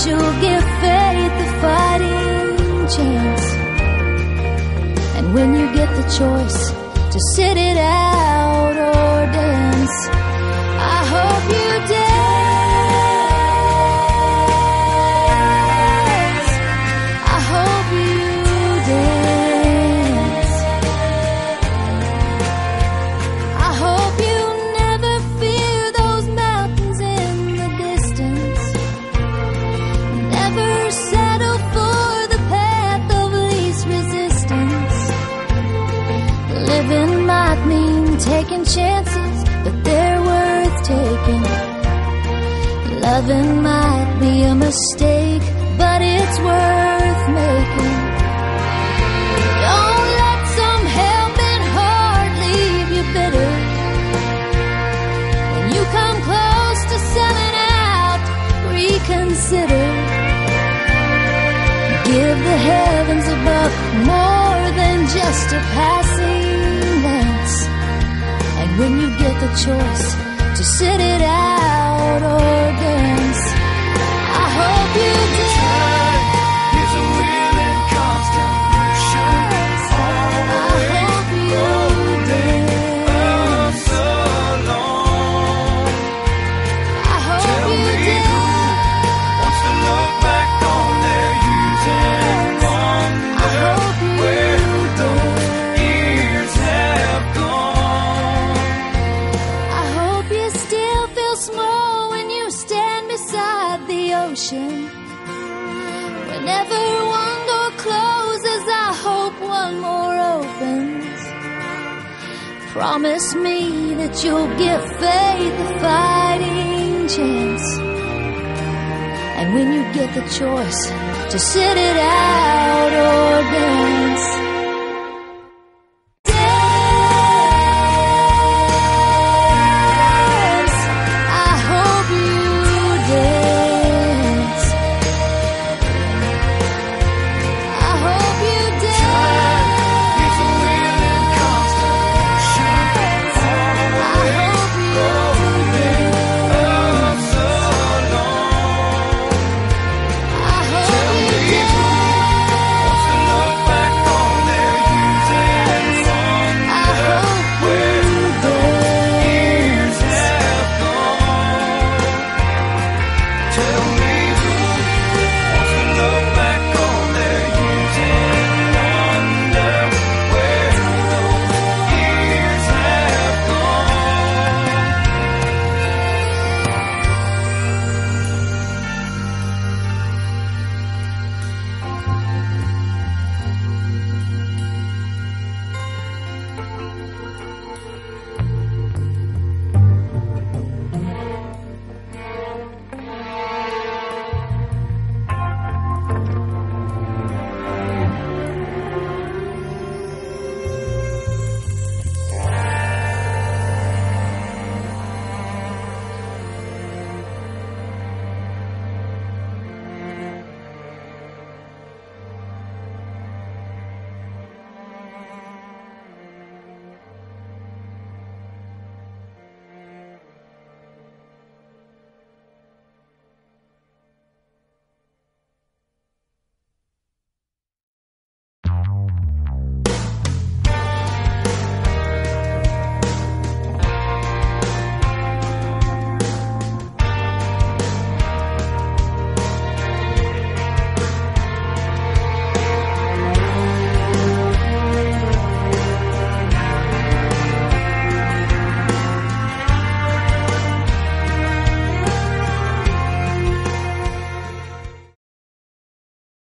But you give faith a fighting chance. And when you get the choice to sit it out or dance, I hope you dance. I hope you dance. I hope you never fear those mountains in the distance. Never settle for the path of least resistance. Living might mean taking chances, but they're worth taking. Loving might be a mistake, but it's worth making. Don't let some helping heart leave you bitter. When you come close to selling out, reconsider. Give the heavens above more than just a passing glance. And when you get the choice to sit it out or dance, I hope you dance. It's a will and constant motion. I hope you dance. So long. I hope tell you me dance. Who wants to look back on their years and wonder where those years have gone? Small when you stand beside the ocean. Whenever one door closes, I hope one more opens. Promise me that you'll give faith a fighting chance. And when you get the choice to sit it out or dance,